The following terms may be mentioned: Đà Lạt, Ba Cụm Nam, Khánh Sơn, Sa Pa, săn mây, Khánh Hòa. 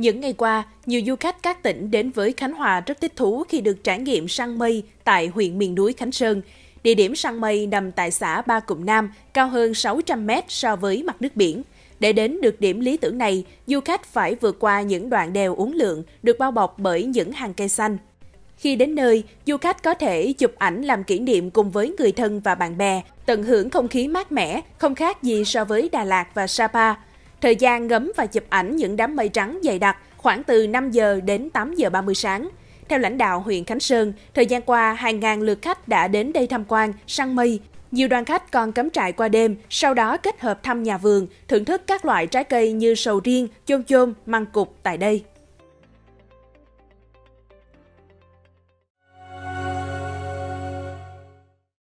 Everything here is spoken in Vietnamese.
Những ngày qua, nhiều du khách các tỉnh đến với Khánh Hòa rất thích thú khi được trải nghiệm săn mây tại huyện miền núi Khánh Sơn. Địa điểm săn mây nằm tại xã Ba Cụm Nam, cao hơn 600 m so với mặt nước biển. Để đến được điểm lý tưởng này, du khách phải vượt qua những đoạn đèo uốn lượn được bao bọc bởi những hàng cây xanh. Khi đến nơi, du khách có thể chụp ảnh làm kỷ niệm cùng với người thân và bạn bè, tận hưởng không khí mát mẻ, không khác gì so với Đà Lạt và Sa Pa. Thời gian ngắm và chụp ảnh những đám mây trắng dày đặc khoảng từ 5 giờ đến 8 giờ 30 sáng. Theo lãnh đạo huyện Khánh Sơn, thời gian qua, hàng ngàn lượt khách đã đến đây tham quan, săn mây. Nhiều đoàn khách còn cắm trại qua đêm, sau đó kết hợp thăm nhà vườn, thưởng thức các loại trái cây như sầu riêng, chôm chôm, măng cụt tại đây.